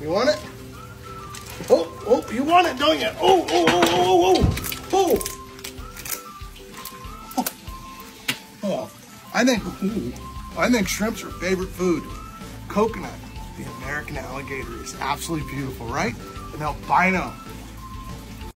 You want it? Oh, oh, you want it, don't you? Oh, oh, oh, oh, oh, oh, oh. Oh, I think shrimp's are favorite food. Coconut, the American alligator, is absolutely beautiful, right? An albino